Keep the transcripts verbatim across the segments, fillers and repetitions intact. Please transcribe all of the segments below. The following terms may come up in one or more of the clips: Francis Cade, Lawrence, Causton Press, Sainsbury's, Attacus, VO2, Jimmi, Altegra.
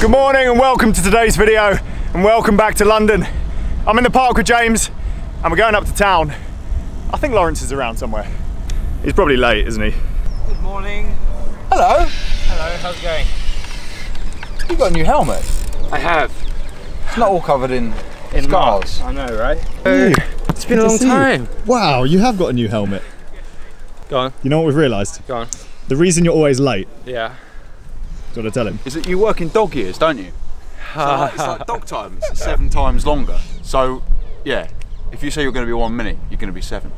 Good morning and welcome to today's video and welcome back to London. I'm in the park with James and we're going up to town. I think Lawrence is around somewhere. He's probably late, isn't he? Good morning. Hello. Hello, how's it going? You've got a new helmet. I have. It's not all covered in, in scars. Mark. I know, right? Uh, it's been a long time. You. Wow, you have got a new helmet. Go on. You know what we've realised? Go on. The reason you're always late. Yeah. Do you want to tell him? Is that you work in dog years, don't you? So like, it's like dog time. It's seven times longer. So, yeah. If you say you're going to be one minute, you're going to be seven.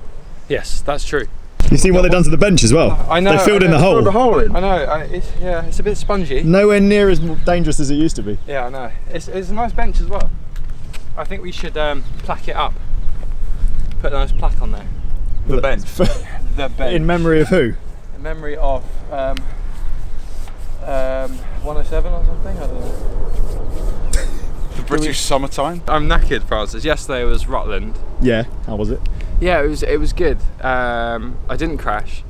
Yes, that's true. You see what they've done to the bench as well. I know. They filled in the hole. The hole in. I know. I, it's, yeah, it's a bit spongy. Nowhere near as dangerous as it used to be. Yeah, I know. It's, it's a nice bench as well. I think we should um, plaque it up. Put a nice plaque on there. The, the bench. The bench. In memory of who? In memory of um, um, one oh seven or something. I don't know. The British summertime. I'm knackered, Francis. Yesterday was Rutland. Yeah. How was it? Yeah, it was it was good. Um, I didn't crash.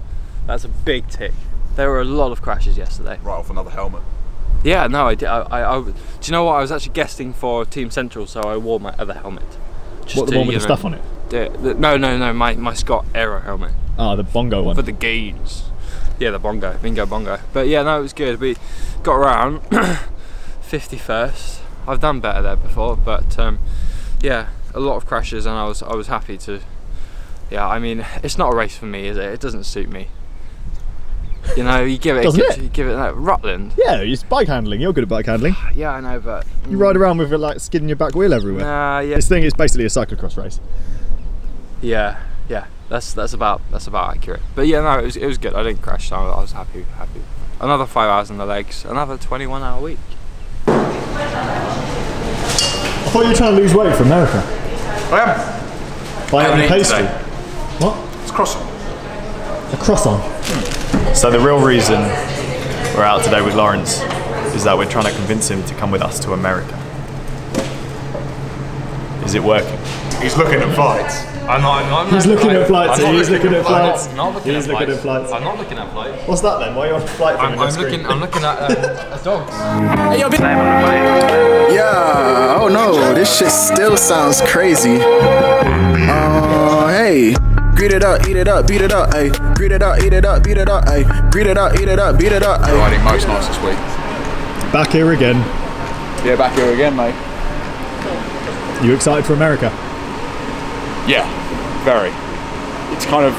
That's a big tick. There were a lot of crashes yesterday. Right off another helmet. Yeah, no, I did. I, I, I, do you know what? I was actually guesting for Team Central, so I wore my other helmet. Just what, the to, one with you the know, stuff on it? The, the, no, no, no, my, my Scott Aero helmet. Ah, oh, the bongo one. For the gains. Yeah, the bongo, bingo bongo. But yeah, no, it was good. We got around fifty-first. I've done better there before, but um, yeah, a lot of crashes, and I was I was happy to. Yeah, I mean, it's not a race for me, is it? It doesn't suit me. You know, you give it, doesn't it? You give it that Rutland. Yeah, it's bike handling. You're good at bike handling. Yeah, I know, but mm. you ride around with it like skidding your back wheel everywhere. Nah, yeah. This thing is basically a cyclocross race. Yeah, yeah. That's that's about that's about accurate. But yeah, no, it was it was good. I didn't crash, so I was happy. Happy. Another five hours on the legs. Another twenty-one hour week. I thought you were trying to lose weight for America. I am. By having pastry. What? It's a croissant. A croissant? Hmm. So the real reason we're out today with Lawrence is that we're trying to convince him to come with us to America. Is it working? He's looking at flights. I'm not, I'm not, he's looking at flights. He's looking at flights. He's looking at flights. I'm not looking at flights. What's that then? Why are you on flight from I'm, I'm looking. I'm looking at um, a dog. Hey, yo, yeah. Oh no, this shit still sounds crazy. Oh uh, hey. Beat it up, eat it up, beat it up, ayy. Beat it up, eat it up, beat it up, ayy. Beat it up, eat it up, beat it up, ayy. Riding most nights this week. Back here again. Yeah, back here again, mate. You excited for America? Yeah, very. It's kind of...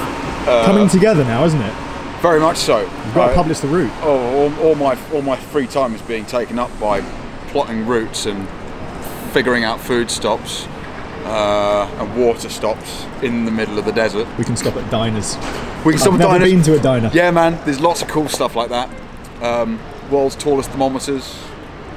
Uh, coming together now, isn't it? Very much so. You've got uh, to publish the route. Oh, all, all, my, all my free time is being taken up by plotting routes and figuring out food stops. Uh, and water stops in the middle of the desert. We can stop at diners. We can stop I've at never diners. Been to a diner. Yeah, man. There's lots of cool stuff like that. Um, world's tallest thermometers,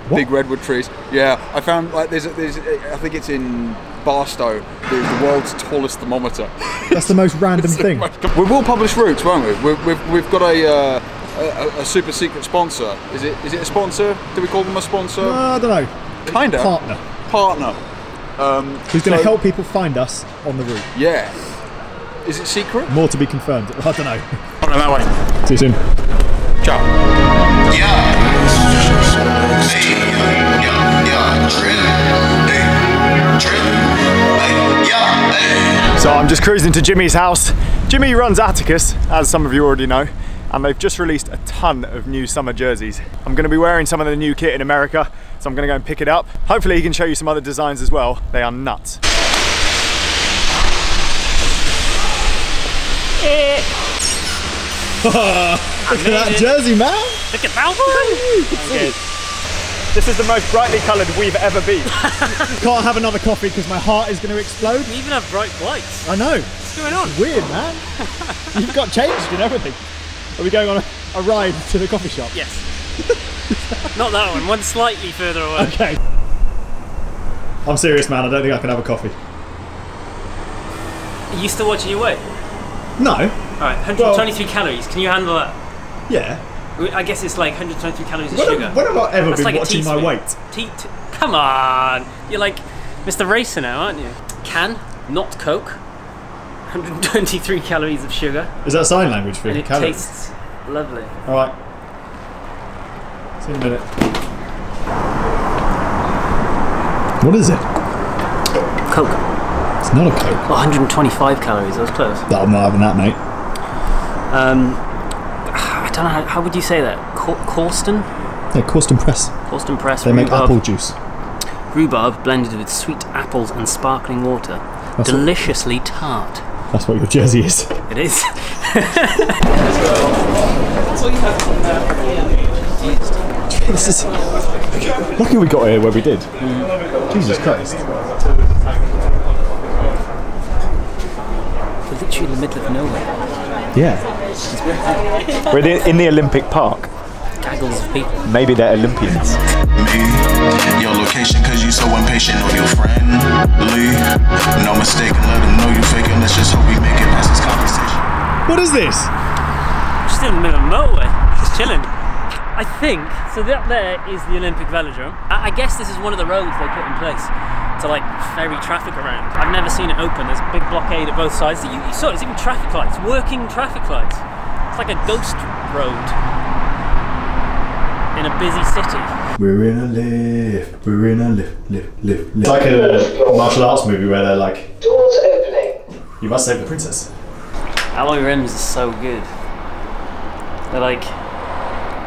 what? Big redwood trees. Yeah, I found like there's, a, there's a, I think it's in Barstow. There's the world's tallest thermometer. That's the most random thing. Most, we will publish routes, won't we? We've, we've, we've got a, uh, a a super secret sponsor. Is it is it a sponsor? Do we call them a sponsor? No, I don't know. Kind of partner. Partner. Um, Who's so, going to help people find us on the route? Yeah. Is it secret? More to be confirmed. I don't know. On that way. See you soon. Ciao. So I'm just cruising to Jimmi's house. Jimmi runs Attacus, as some of you already know, and they've just released a ton of new summer jerseys. I'm going to be wearing some of the new kit in America, so I'm going to go and pick it up. Hopefully he can show you some other designs as well. They are nuts. Look at that jersey, man! Look at that one! Okay. This is the most brightly coloured we've ever been. Can't have another coffee because my heart is going to explode. You even have bright lights. I know. What's going on? It's weird, man. You've got changed in everything. Are we going on a ride to the coffee shop? Yes. Not that one, one slightly further away. Okay. I'm serious, man, I don't think I can have a coffee. Are you still watching your weight? No. Alright, one hundred twenty-three well, calories, can you handle that? Yeah. I guess it's like one hundred twenty-three calories of when sugar. Have, when have I ever That's been like watching my weight? Te Come on! You're like Mister Racer now, aren't you? Can, not Coke. one hundred twenty-three calories of sugar. Is that sign language for you? It calories? Tastes lovely. All right. See you in a minute. What is it? Coke. It's not a Coke. Well, one hundred twenty-five calories, I was close. That I'm not having that, mate. Um, I don't know, how, how would you say that? Causton? Yeah, Causton Press. Causton Press. They rhubarb, make apple juice. Rhubarb blended with sweet apples and sparkling water. That's deliciously what, tart. That's what your jersey is. It is. Jesus. Lucky we got here where we did. Mm. Jesus Christ. We're literally in the middle of nowhere. Yeah. We're the, in the Olympic Park. Gaggles of people. Maybe they're Olympians. Me, your location, cause you so impatient of your friend. Lee, no mistake, let them know you fake it. Let's just hope we make it past this conversation. What is this? We're just in the middle of nowhere. Just chilling. I think, so that there is the Olympic Velodrome. I guess this is one of the roads they put in place to like ferry traffic around. I've never seen it open. There's a big blockade at both sides. You, you saw it, there's even traffic lights, working traffic lights. It's like a ghost road in a busy city. We're in a lift, we're in a lift, lift, lift, lift. It's like a martial arts movie where they're like, doors opening. You must save the princess. Alloy rims are so good. They're like,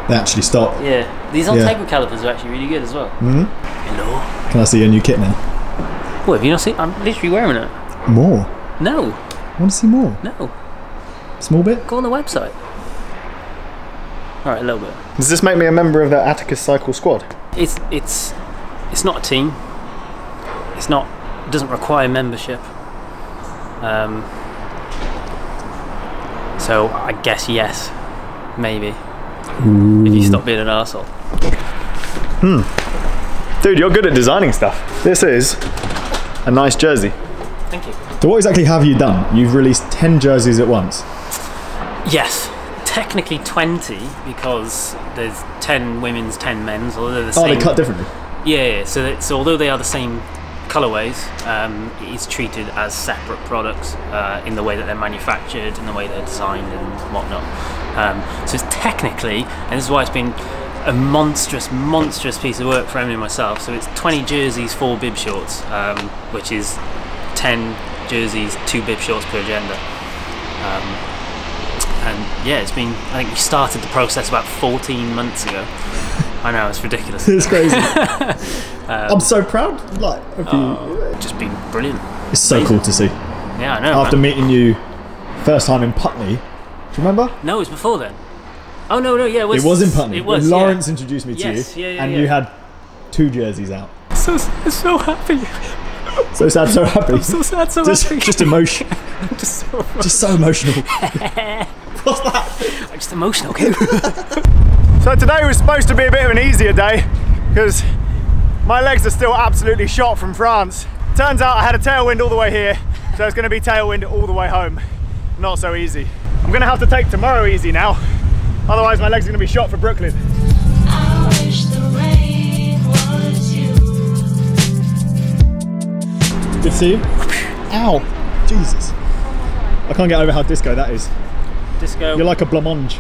they actually stop. Yeah, these Altegra yeah. calipers are actually really good as well. Mm-hmm. Hello. Can I see your new kit now? What, have you not seen? I'm literally wearing it. More? No. I want to see more. No. Small bit? Go on the website. All right, a little bit. Does this make me a member of the Attacus cycle squad? It's it's it's not a team. It's not. It doesn't require membership. Um. So I guess yes, maybe. Ooh. If you stop being an arsehole. Hmm. Dude, you're good at designing stuff. This is a nice jersey. Thank you. So what exactly have you done? You've released ten jerseys at once. Yes. Technically twenty, because there's ten women's, ten men's, although the same. Oh, they cut differently? Yeah, yeah. So, that, so although they are the same colourways, um, it is treated as separate products uh, in the way that they're manufactured, in the way they're designed and whatnot. Um, so it's technically, and this is why it's been a monstrous, monstrous piece of work for Emily and myself, so it's twenty jerseys, four bib shorts, um, which is ten jerseys, two bib shorts per gender. Um, and yeah, it's been, I think we started the process about fourteen months ago. I know, it's ridiculous. It's crazy. um, I'm so proud. Like, of uh, you. Just been brilliant. It's so amazing. Cool to see. Yeah, I know. After man. meeting you first time in Putney, do you remember? No, it was before then. Oh no, no, yeah, it was. It was in Putney. It was, Lawrence yeah. introduced me to yes, you, yeah, yeah, and yeah. you had two jerseys out. So so happy. So sad, so happy. I'm so sad, so just, happy. Just emotional. just, so just so emotional. What's that? I'm just emotional. Okay. So today was supposed to be a bit of an easier day because my legs are still absolutely shot from France. Turns out I had a tailwind all the way here, so it's going to be tailwind all the way home. Not so easy. I'm gonna have to take tomorrow easy now, otherwise my legs are gonna be shot for Brooklyn. I wish the rain was you. Good to see you. Ow! Jesus. I can't get over how disco that is. Disco. You're like a blancmange.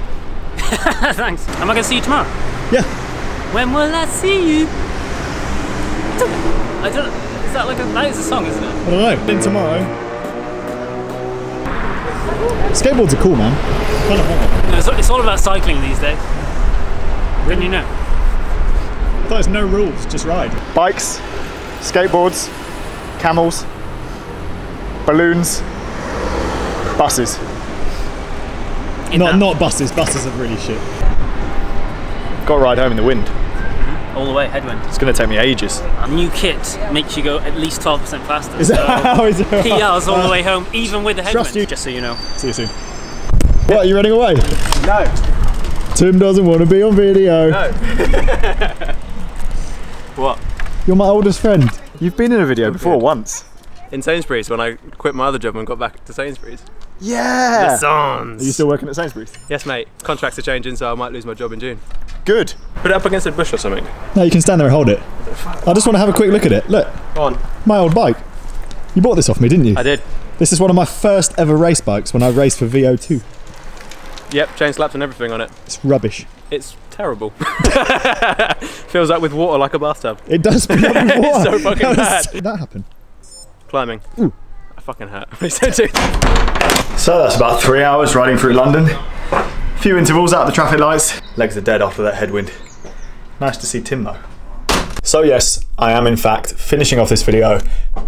Thanks. Am I gonna see you tomorrow? Yeah. When will I see you? I don't know. Is that like a, that is a song, isn't it? I don't know. Then tomorrow. Skateboards are cool, man. No, it's, it's all about cycling these days. Didn't you know? I thought there's no rules, just ride. Bikes, skateboards, camels, balloons, buses. Not, not buses, buses are really shit. Got to ride home in the wind. All the way, headwind. It's going to take me ages. A new kit makes you go at least twelve percent faster. Is that so how is it? P Rs all uh, the way home, even with the headwind. Trust you. Just so you know. See you soon. What, are you running away? No. Tim doesn't want to be on video. No. What? You're my oldest friend. You've been in a video before yeah. once. In Sainsbury's, when I quit my other job and got back to Sainsbury's. Yeah! The Sons! Are you still working at Sainsbury's? Yes, mate. Contracts are changing, so I might lose my job in June. Good. Put it up against a bush or something. No, you can stand there and hold it. I just want to have a quick look at it. Look. Go on. My old bike. You bought this off me, didn't you? I did. This is one of my first ever race bikes when I raced for V O two. Yep, chain slaps and everything on it. It's rubbish. It's terrible. Fills up with water like a bathtub. It does fill up with water. It's so fucking that bad. How did that happen? Climbing. Ooh. I fucking hurt. So that's about three hours riding through London. A few intervals out of the traffic lights. Legs are dead after that headwind. Nice to see Tim though. So yes, I am in fact finishing off this video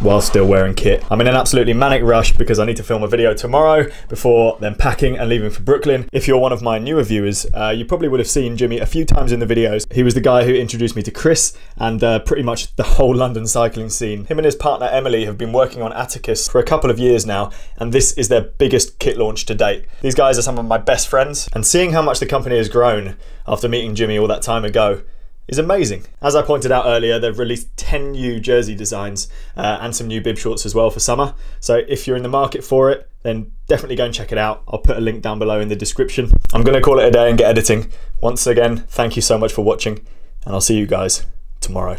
while still wearing kit. I'm in an absolutely manic rush because I need to film a video tomorrow before then packing and leaving for Brooklyn. If you're one of my newer viewers, uh, you probably would have seen Jimmi a few times in the videos. He was the guy who introduced me to Chris and uh, pretty much the whole London cycling scene. Him and his partner Emily have been working on Attacus for a couple of years now, and this is their biggest kit launch to date. These guys are some of my best friends, and seeing how much the company has grown after meeting Jimmi all that time ago is amazing. As I pointed out earlier, they've released ten new jersey designs uh, and some new bib shorts as well for summer. So if you're in the market for it, then definitely go and check it out. I'll put a link down below in the description. I'm gonna call it a day and get editing. Once again, thank you so much for watching, and I'll see you guys tomorrow.